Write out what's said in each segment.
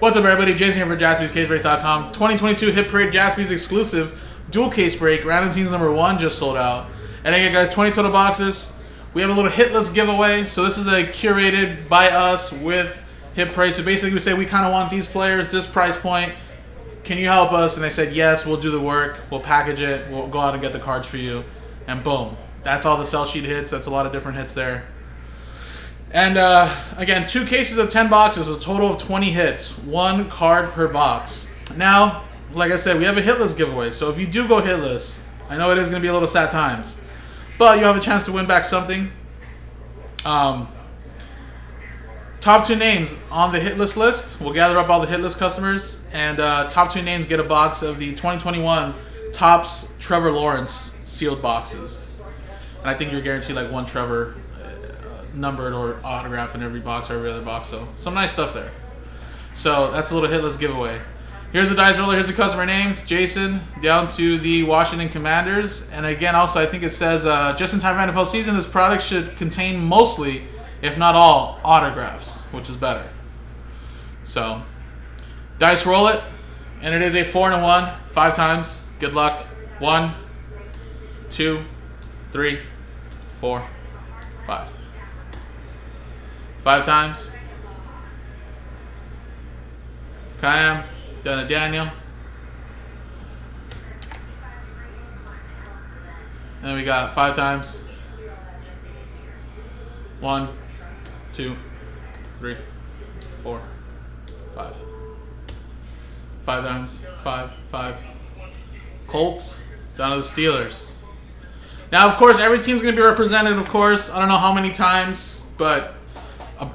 What's up, everybody? Jason here for JaspysCaseBreaks.com. 2022 Hit Parade Jaspys exclusive dual case break. Random teams number 1 just sold out. And again, guys, 20 total boxes. We have a little hit list giveaway. So this is a curated by us with Hit Parade. So basically, we say we kind of want these players, this price point. Can you help us? And they said yes. We'll do the work. We'll package it. We'll go out and get the cards for you. And boom, that's all the sell sheet hits. That's a lot of different hits there. And again, 2 cases of 10 boxes, a total of 20 hits, 1 card per box. Now, like I said, we have a hit list giveaway. So if you do go hit list, I know it is going to be a little sad times, but you have a chance to win back something. Top 2 names on the hit list list. We'll gather up all the hit list customers, and top 2 names get a box of the 2021 Topps Trevor Lawrence sealed boxes. And I think you're guaranteed like 1 Trevor numbered or autograph in every box or every other box, so some nice stuff there. So that's a little hitless giveaway. Here's the dice roller, here's the customer names, Jason down to the Washington Commanders. And again, also I think it says just in time for NFL season, this product should contain mostly, if not all, autographs, which is better. So dice roll it, and it is a 4 and a 1, 5 times. Good luck. 1, 2, 3, 4, 5. 5 times. Kayam, Donna Daniel. And we got 5 times. 1, 2, 3, 4, 5. 5 times. 5, 5. Colts, down to the Steelers. Now, of course, every team's going to be represented, of course. I don't know how many times, but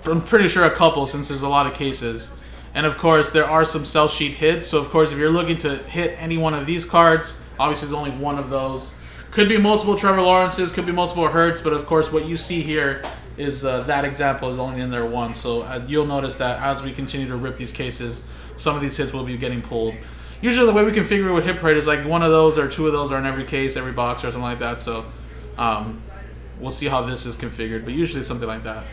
I'm pretty sure a couple, since there's a lot of cases. And of course, there are some sell sheet hits. So of course, if you're looking to hit any one of these cards, obviously there's only 1 of those. Could be multiple Trevor Lawrences, could be multiple Hurts, but of course, what you see here is that example is only in there 1. So you'll notice that as we continue to rip these cases, some of these hits will be getting pulled. Usually the way we configure it with Hit Parade is like 1 of those or 2 of those are in every case, every box or something like that. So we'll see how this is configured, but usually something like that.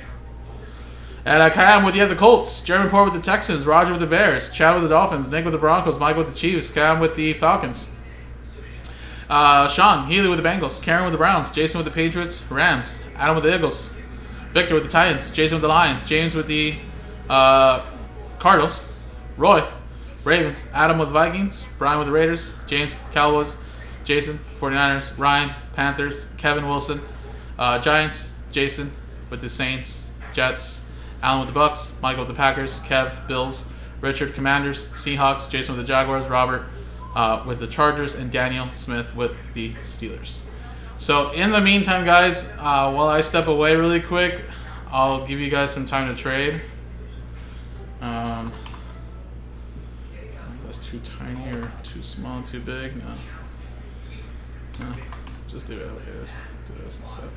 And Kayam with the Colts, Jeremy Poor with the Texans, Roger with the Bears, Chad with the Dolphins, Nick with the Broncos, Mike with the Chiefs, Kayam with the Falcons, Sean Healy with the Bengals, Karen with the Browns, Jason with the Patriots, Rams, Adam with the Eagles, Victor with the Titans, Jason with the Lions, James with the Cardinals, Roy, Ravens, Adam with the Vikings, Brian with the Raiders, James, Cowboys, Jason, 49ers, Ryan, Panthers, Kevin Wilson, Giants, Jason with the Saints, Jets, Alan with the Bucks, Michael with the Packers, Kev, Bills, Richard, Commanders, Seahawks, Jason with the Jaguars, Robert with the Chargers, and Daniel Smith with the Steelers. So in the meantime, guys, while I step away really quick, I'll give you guys some time to trade. That's too tiny or too small, too big. No. Just leave it out here. Let's do this instead.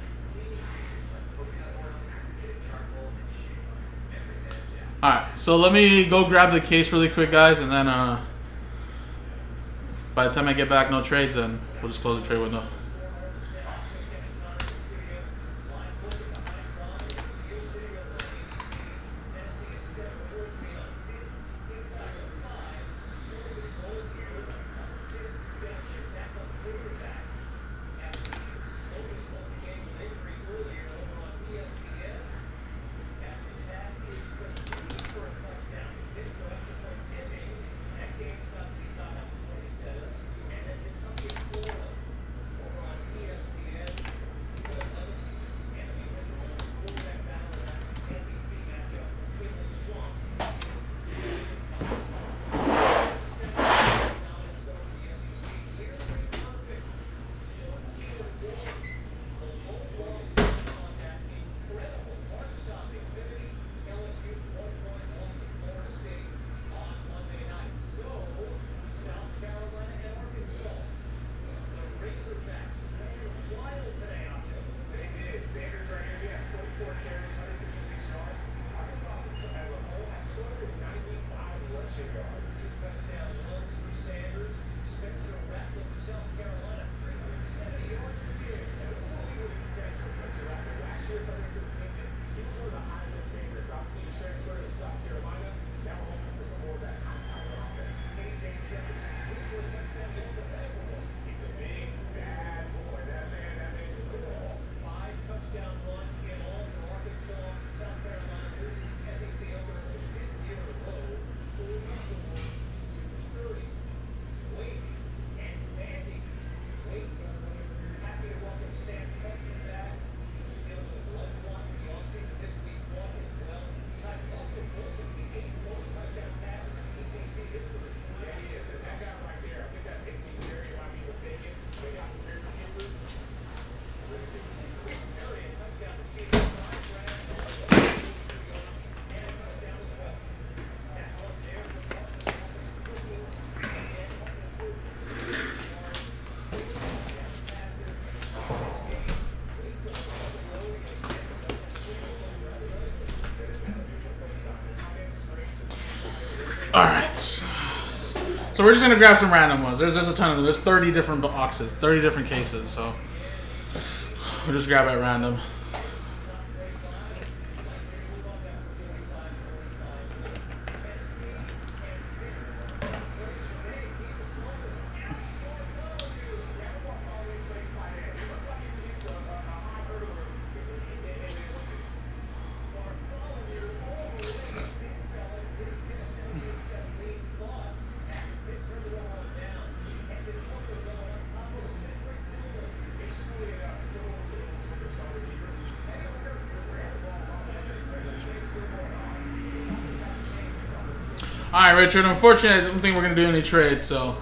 Alright, so let me go grab the case really quick, guys, and then by the time I get back, no trades, then we'll just close the trade window. Transfer to South Carolina. Now we're hoping for some more back. Alright. So we're just going to grab some random ones. There's a ton of them. There's 30 different boxes, 30 different cases. So we'll just grab at random. Alright, Richard, unfortunately, I don't think we're going to do any trades, so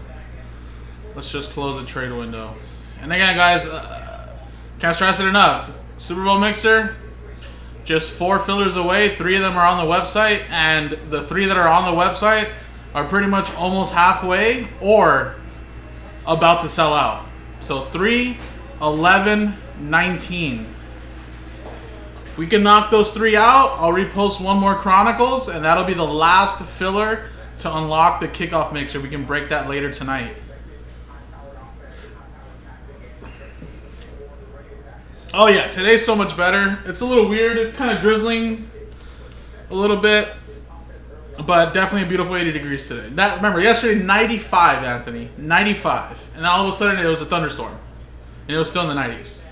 let's just close the trade window. And again, guys, can't stress it enough. Super Bowl Mixer, just 4 fillers away. 3 of them are on the website, and the 3 that are on the website are pretty much almost halfway or about to sell out. So 3, 11, 19. If we can knock those 3 out, I'll repost one more Chronicles, and that'll be the last filler to unlock the kickoff mixer. We can break that later tonight. Oh yeah, today's so much better. It's a little weird. It's kind of drizzling a little bit, but definitely a beautiful 80 degrees today. That, remember, yesterday, 95, Anthony. 95. And all of a sudden, it was a thunderstorm, and it was still in the 90s.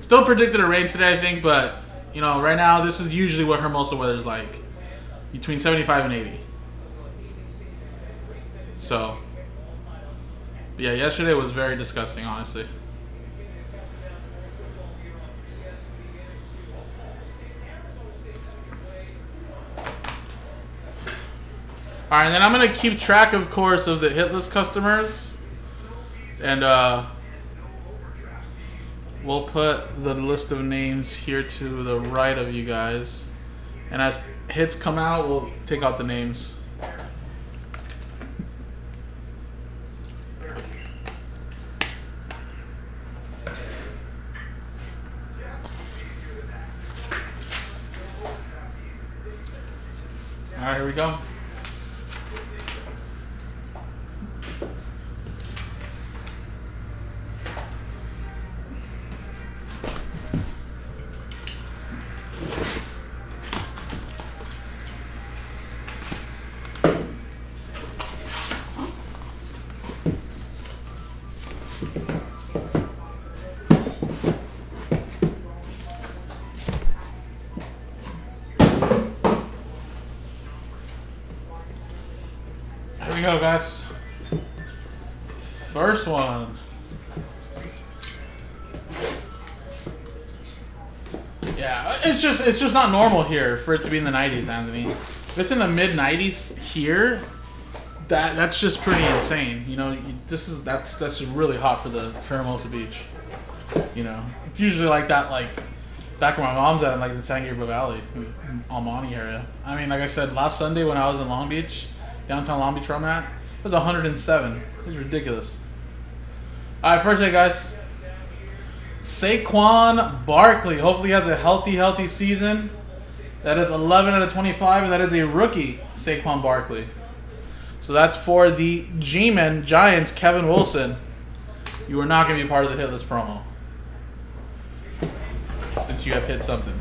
Still predicted a rain today, I think, but... you know, right now, this is usually what Hermosa weather is like. Between 75 and 80. So. Yeah, yesterday was very disgusting, honestly. Alright, and then I'm going to keep track, of course, of the hit list customers. And, we'll put the list of names here to the right of you guys. And as hits come out, we'll take out the names. Alright, here we go. Here we go, guys. First one . Yeah, it's just not normal here for it to be in the 90s, Anthony. If it's in the mid 90s here, that's just pretty insane, you know. That's really hot for the Hermosa Beach, you know. It's usually like that, like back where my mom's at, in like the San Gabriel Valley, Almani area. I mean, like I said, last Sunday when I was in Long Beach, downtown Long Beach, where I'm at, it was 107. It was ridiculous. All right, first day, guys. Saquon Barkley. Hopefully he has a healthy season. That is 11 out of 25, and that is a rookie, Saquon Barkley. So that's for the G-Men Giants, Kevin Wilson. You are not going to be part of the hit list promo, since you have hit something.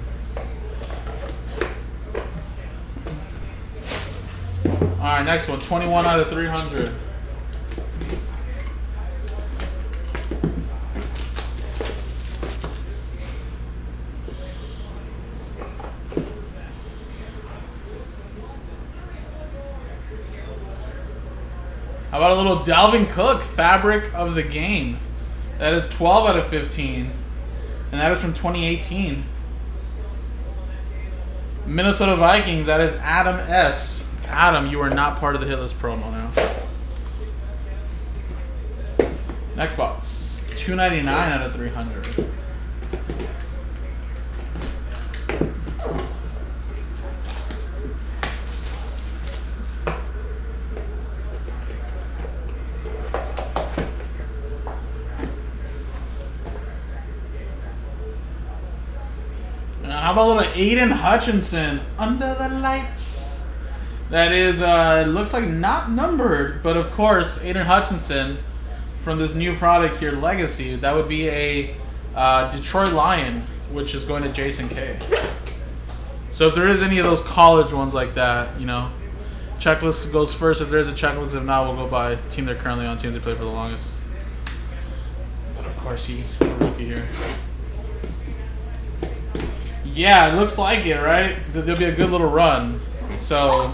All right, next one, 21 out of 300. How about a little Dalvin Cook, fabric of the game? That is 12 out of 15, and that is from 2018. Minnesota Vikings, that is Adam S. Adam, you are not part of the hit list promo now. Next box, 299 out of 300. Now, how about a little Aiden Hutchinson, under the lights? That is, it looks like not numbered, but of course, Aiden Hutchinson from this new product here, Legacy. That would be a Detroit Lion, which is going to Jason K. So if there is any of those college ones like that, you know, checklist goes first. If there is a checklist, if not, we'll go by team they're currently on, teams they play for the longest. But of course, he's the rookie here. Yeah, it looks like it, right? There'll be a good little run. So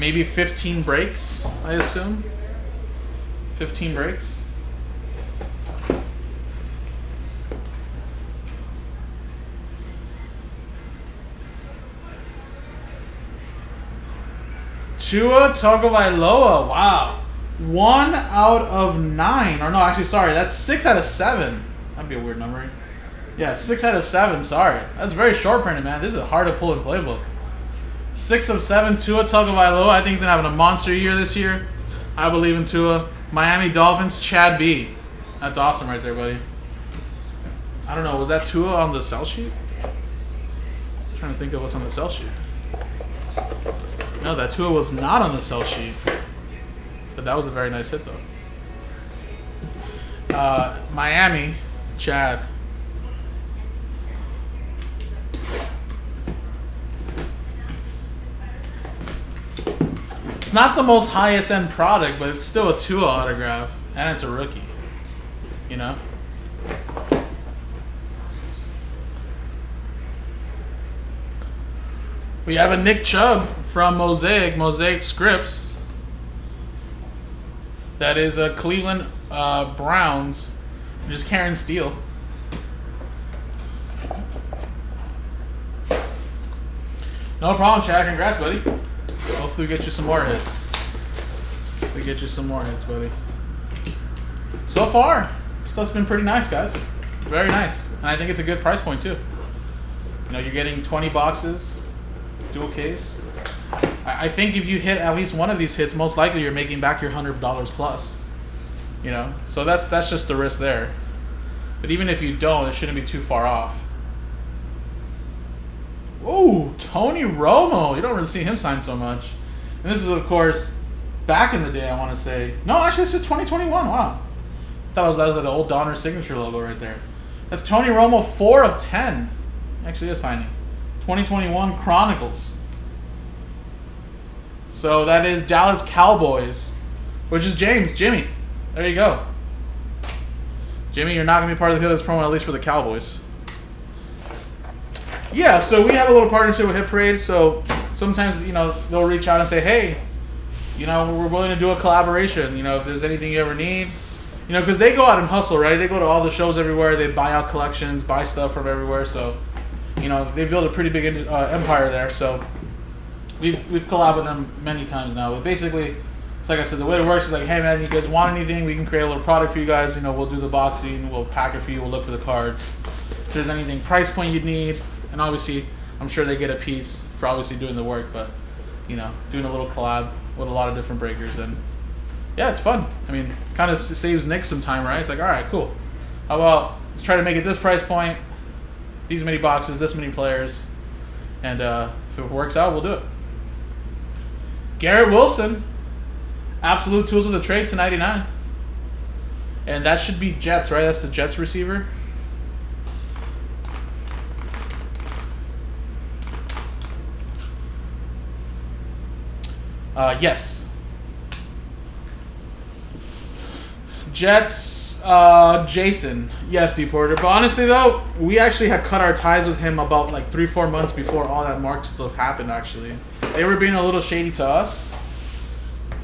maybe 15 breaks, I assume. 15 breaks. Tua Tagovailoa, wow. 1 out of 9. Or no, actually, sorry, that's 6 out of 7. That'd be a weird number. Yeah, 6 out of 7, sorry. That's very short printed, man. This is hard to pull in playbook. 6 of 7, Tua Tagovailoa. I think he's going to have a monster year this year. I believe in Tua. Miami Dolphins, Chad B. That's awesome right there, buddy. I don't know, was that Tua on the sell sheet? I'm trying to think of what's on the sell sheet. No, that Tua was not on the sell sheet. But that was a very nice hit, though. Miami, Chad. It's not the most highest end product, but it's still a Tua autograph, and it's a rookie. You know? We have a Nick Chubb from Mosaic Scripts. That is a Cleveland Browns, just carrying steel. No problem, Chad. Congrats, buddy. Hopefully we get you some more hits. We get you some more hits, buddy. So far, stuff's been pretty nice, guys. Very nice. And I think it's a good price point, too. You know, you're getting 20 boxes, dual case. I think if you hit at least one of these hits, most likely you're making back your $100 plus. You know? So that's just the risk there. But even if you don't, it shouldn't be too far off. Oh, Tony Romo. You don't really see him sign so much. And this is, of course, back in the day, I want to say. No, actually, this is 2021. Wow. I thought that was like the old Donner signature logo right there. That's Tony Romo, 4 of 10. Actually, a signing. 2021 Chronicles. So that is Dallas Cowboys, which is James. Jimmy, there you go. Jimmy, you're not going to be part of the Hit promo, at least for the Cowboys. Yeah, so we have a little partnership with Hit Parade, so sometimes, you know, they'll reach out and say, hey, you know, we're willing to do a collaboration, you know, if there's anything you ever need. You know, because they go out and hustle, right? They go to all the shows everywhere. They buy out collections, buy stuff from everywhere. So, you know, they build a pretty big empire there. So we've collabed with them many times now. But basically, it's like I said, the way it works is like, hey, man, you guys want anything? We can create a little product for you guys. You know, we'll do the boxing. We'll pack it for you. We'll look for the cards. If there's anything price point you'd need. And obviously, I'm sure they get a piece for obviously doing the work, but, you know, doing a little collab with a lot of different breakers. And, yeah, it's fun. I mean, kind of saves Nick some time, right? It's like, all right, cool. How about let's try to make it this price point, these many boxes, this many players. And if it works out, we'll do it. Garrett Wilson, absolute tools of the trade to 99. And that should be Jets, right? That's the Jets receiver. Yes. Jets, Jason. Yes, D. Porter. But honestly, though, we actually had cut our ties with him about, like, 3-4 months before all that Mark stuff happened, actually. They were being a little shady to us.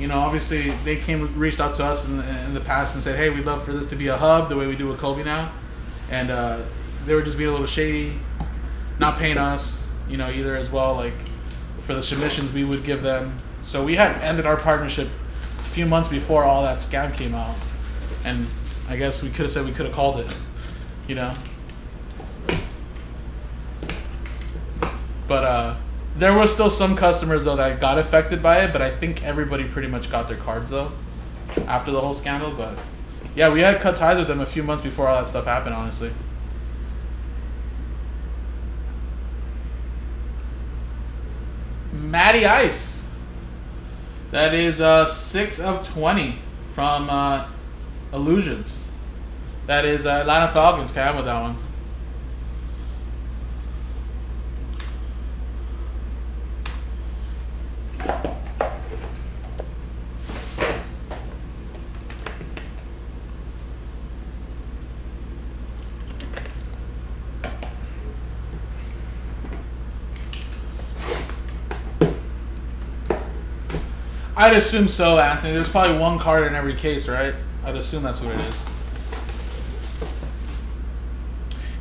You know, obviously, they reached out to us in the past and said, hey, we'd love for this to be a hub, the way we do with Kobe now. And they were just being a little shady, not paying us, you know, either as well, like, for the submissions we would give them. So we had ended our partnership a few months before all that scam came out. And I guess we could have said we could have called it, you know. But there were still some customers, though, that got affected by it. But I think everybody pretty much got their cards, though, after the whole scandal. But, yeah, we had cut ties with them a few months before all that stuff happened, honestly. Maddie Ice. That is 6 of 20 from Illusions. That is Atlanta Falcons. Cam with that one. I'd assume so, Anthony. There's probably one card in every case, right? I'd assume that's what it is.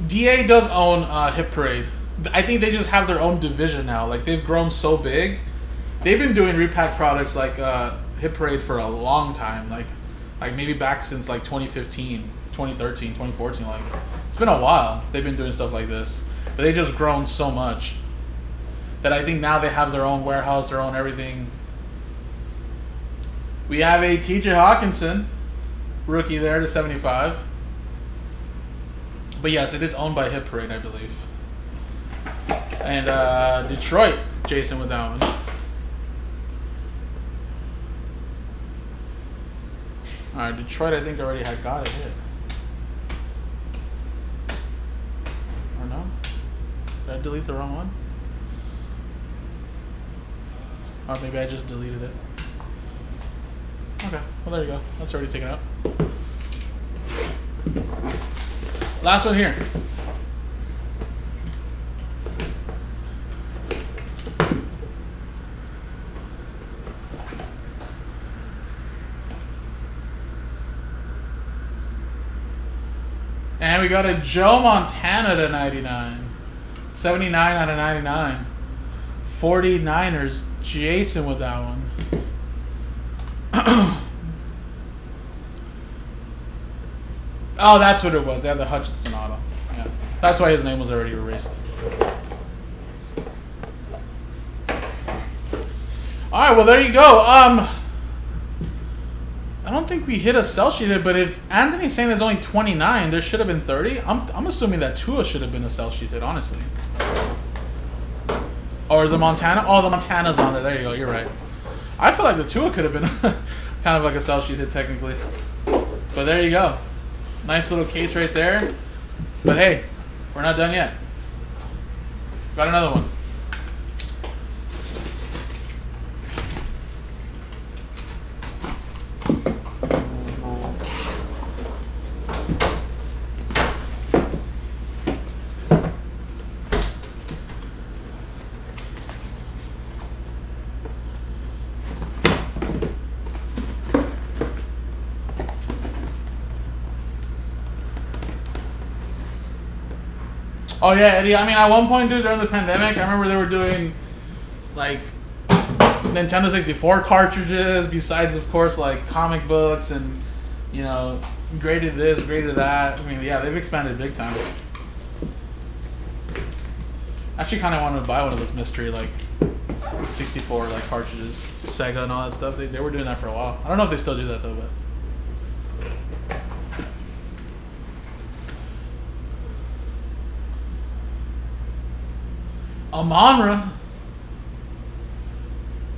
DA does own Hit Parade. I think they just have their own division now. Like, they've grown so big. They've been doing repack products like Hit Parade for a long time. Like maybe back since like 2015, 2013, 2014. Like, it's been a while. They've been doing stuff like this. But they've just grown so much that I think now they have their own warehouse, their own everything. We have a TJ Hawkinson rookie there to 75. But yes, it is owned by Hit Parade, I believe. And Detroit, Jason with that one. Alright, Detroit I think already had got a hit. Or no? Did I delete the wrong one? Or maybe I just deleted it. Okay, well there you go. That's already taken out. Last one here. And we got a Joe Montana to 99. 79 out of 99. 49ers, Jason with that one. Oh, that's what it was. They had the Hutchinson auto. Yeah. That's why his name was already erased. Alright, well there you go. I don't think we hit a sell sheet, but if Anthony's saying there's only 29, there should have been 30. I'm assuming that Tua should have been a sell sheet, honestly. Or is the Montana? Oh, the Montana's on there. There you go, you're right. I feel like the Tua could have been kind of like a sell sheet hit technically. But there you go. Nice little case right there. But hey, we're not done yet. Got another one. Oh yeah, Eddie. I mean, at one point, dude, during the pandemic, I remember they were doing like Nintendo 64 cartridges. Besides, of course, like comic books and you know, graded this, graded that. I mean, yeah, they've expanded big time. Actually, kind of wanted to buy one of those mystery like 64 like cartridges, Sega and all that stuff. They were doing that for a while. I don't know if they still do that though, but. Amonra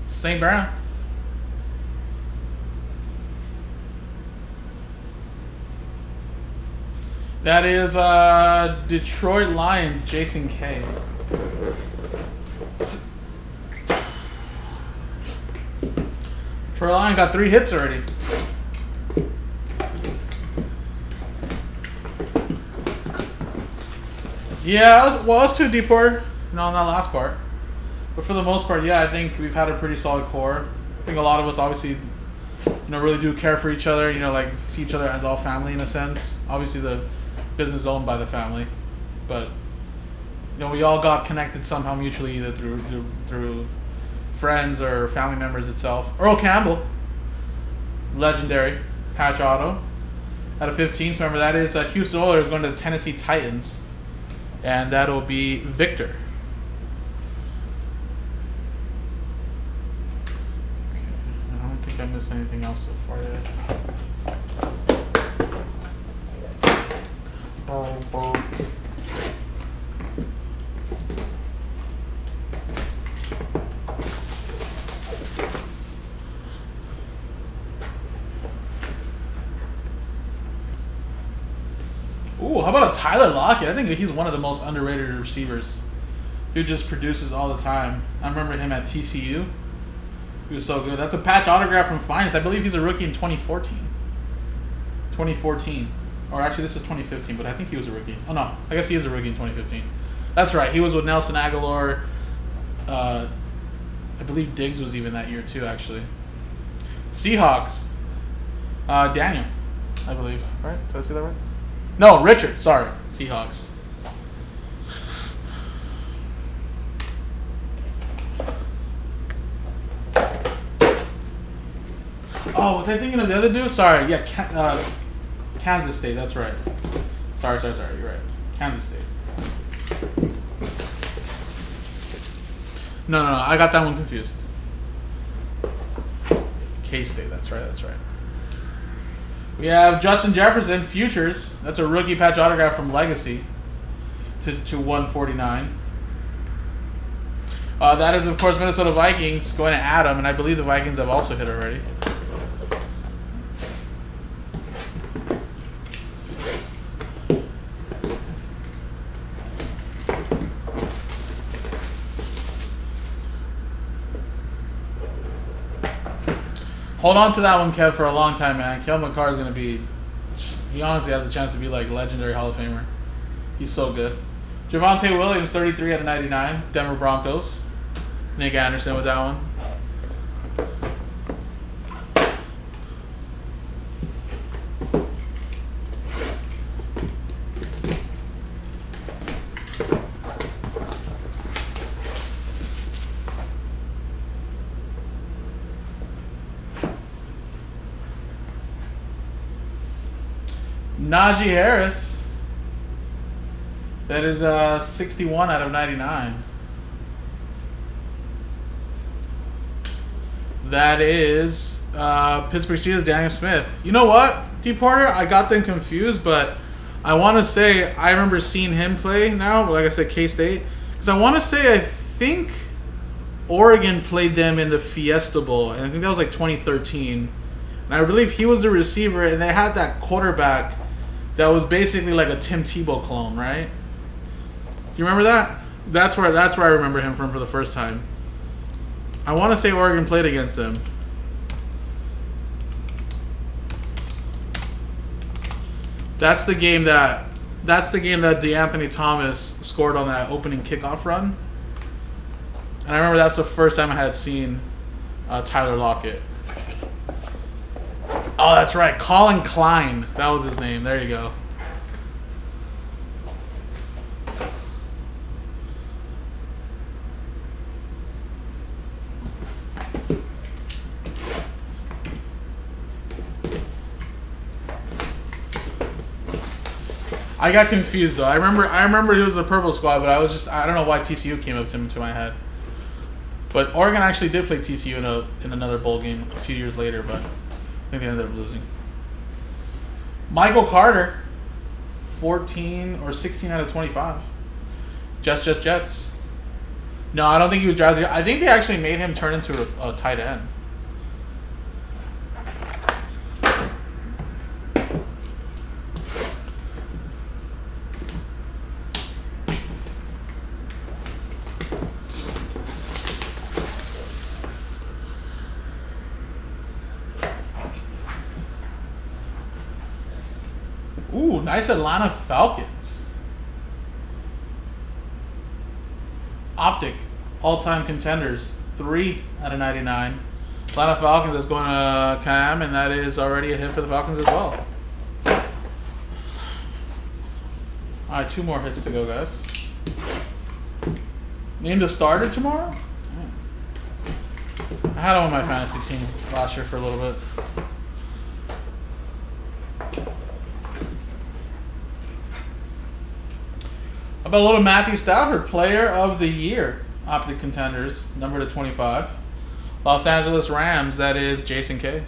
St. Brown. That is Detroit Lions, Jason K. Detroit Lions got 3 hits already. Yeah, I was too deep order. No, on that last part. But for the most part, yeah, I think we've had a pretty solid core. I think a lot of us obviously, you know, really do care for each other, you know, like see each other as all family in a sense. Obviously the business is owned by the family. But, you know, we all got connected somehow mutually either through friends or family members itself. Earl Campbell, legendary, patch auto. Out of 15, so remember that is Houston Oilers going to the Tennessee Titans. And that'll be Victor. I missed anything else so far yet. Boom, boom. Ooh, how about a Tyler Lockett? I think he's one of the most underrated receivers. Dude just produces all the time. I remember him at TCU. He was so good. That's a patch autograph from Finest. I believe he's a rookie in 2014. 2014. Or actually, this is 2015, but I think he was a rookie. Oh, no. I guess he is a rookie in 2015. That's right. He was with Nelson Aguilar. I believe Diggs was even that year, too, actually. Seahawks. Daniel, I believe. All right. Did I see that right? No, Richard. Sorry. Seahawks. Oh, was I thinking of the other dude? Sorry. Yeah, Kansas State. That's right. Sorry. You're right. Kansas State. No. I got that one confused. K-State. That's right. We have Justin Jefferson, Futures. That's a rookie patch autograph from Legacy to 149. That is, of course, Minnesota Vikings going to Adam, and I believe the Vikings have also hit already. Hold on to that one, Kev, for a long time, man. Kev McCarr is going to be... He honestly has a chance to be, like, legendary Hall of Famer. He's so good. Javonte Williams, 33 out of 99. Denver Broncos. Nick Anderson with that one. Najee Harris. That is 61 out of 99. That is Pittsburgh Steelers, Daniel Smith. You know what, T. Porter? I got them confused, but I want to say I remember seeing him play now. Like I said, K-State. Because I want to say I think Oregon played them in the Fiesta Bowl. And I think that was like 2013. And I believe he was the receiver, and they had that quarterback that was basically like a Tim Tebow clone, right? You remember that? That's where I remember him from for the first time. I want to say Oregon played against him. That's the game that DeAnthony Thomas scored on that opening kickoff run. And I remember that's the first time I had seen Tyler Lockett. Oh, that's right. Colin Klein. That was his name. There you go. I got confused though. I remember he was the purple squad, but I don't know why TCU came up to him to my head. But Oregon actually did play TCU in another bowl game a few years later, but I think they ended up losing. Michael Carter, 14 or 16 out of 25. Just Jets. No, I don't think he was drafted. I think they actually made him turn into a tight end. Ooh, nice Atlanta Falcons. Optic, all-time contenders, 3 out of 99. Atlanta Falcons is going to Cam, and that is already a hit for the Falcons as well. All right, 2 more hits to go, guys. Name the starter tomorrow? I had him on my fantasy team last year for a little bit. About a little Matthew Stafford, Player of the Year, Optic Contenders, number to 25. Los Angeles Rams, that is Jason K.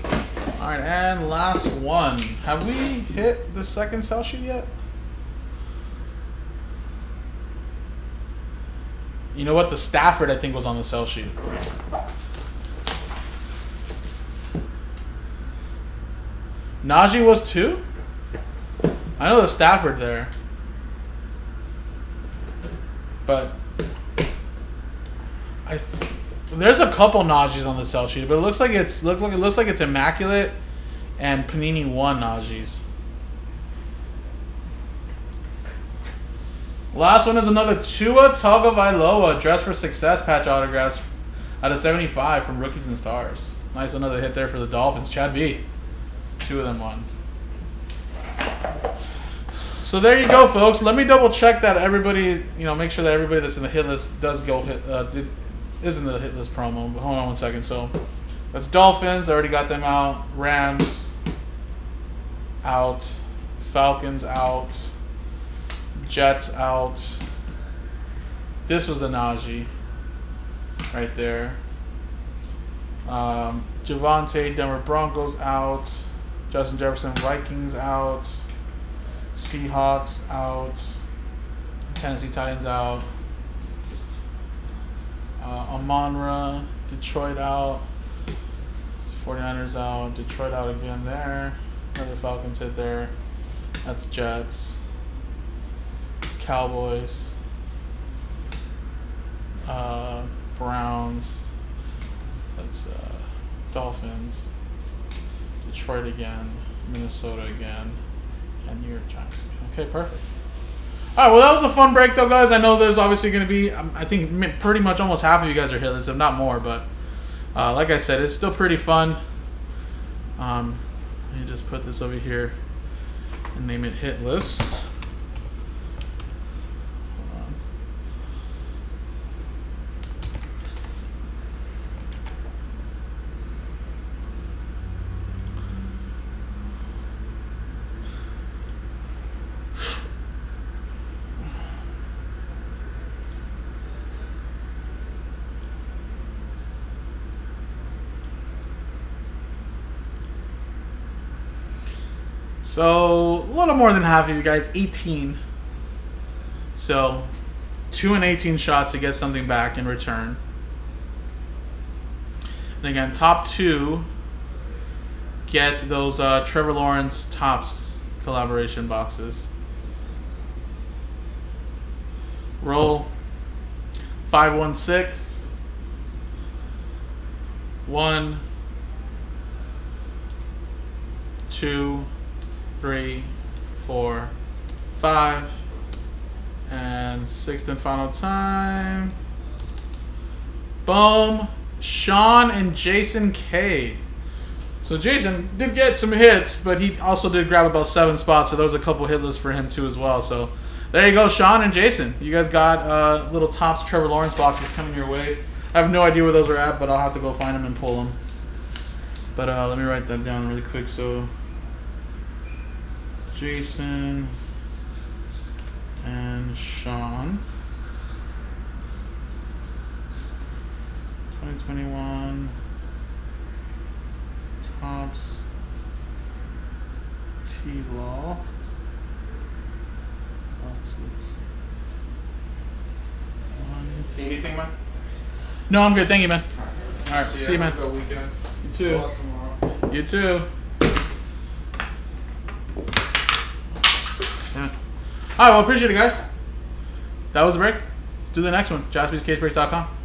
All right, and last one. Have we hit the second sell sheet yet? You know what? The Stafford, I think, was on the sell sheet. Najee was too? I know the Stafford there. But there's a couple Najees on the sell sheet, but it looks like it's it looks like it's immaculate and Panini won Najees. Last one is another Tua Tagovailoa Dress for Success patch autographs out of 75 from Rookies and Stars. Nice, another hit there for the Dolphins. Chad B. Two of them ones. So there you go, folks. Let me double check that everybody, you know, make sure that everybody that's in the hit list does go hit, is in the hit list promo. But hold on one second. So that's Dolphins. I already got them out. Rams out. Falcons out. Jets out. This was a Najee right there. Javonte, Denver Broncos out. Justin Jefferson, Vikings out. Seahawks out. Tennessee Titans out. Amonra, Detroit out. 49ers out. Detroit out again there. Another Falcons hit there. That's Jets. Cowboys, Browns, that's Dolphins, Detroit again, Minnesota again, and New York Giants again. Okay, perfect. All right, well, that was a fun break, though, guys. I know there's obviously going to be, I think pretty much almost half of you guys are hitless, if not more, but like I said, it's still pretty fun. Let me just put this over here and name it Hit List. So, a little more than half of you guys, 18. So, 2 and 18 shots to get something back in return. And again, top two, get those Trevor Lawrence Topps collaboration boxes. Roll 516. 1, 2, 3, 4, 5, and sixth and final time. Boom. Sean and Jason K. So Jason did get some hits, but he also did grab about 7 spots, so there was a couple hit lists for him too as well. So there you go, Sean and Jason. You guys got little Topps Trevor Lawrence boxes coming your way. I have no idea where those are at, but I'll have to go find them and pull them. But let me write that down really quick. So Jason and Sean, 2021 Topps T-Law boxes. Anything, man? No, I'm good. Thank you, man. All right, see you, man. Have a good weekend. You too. You too. All right, well, appreciate it, guys. That was a break. Let's do the next one. JaspysCaseBreaks.com.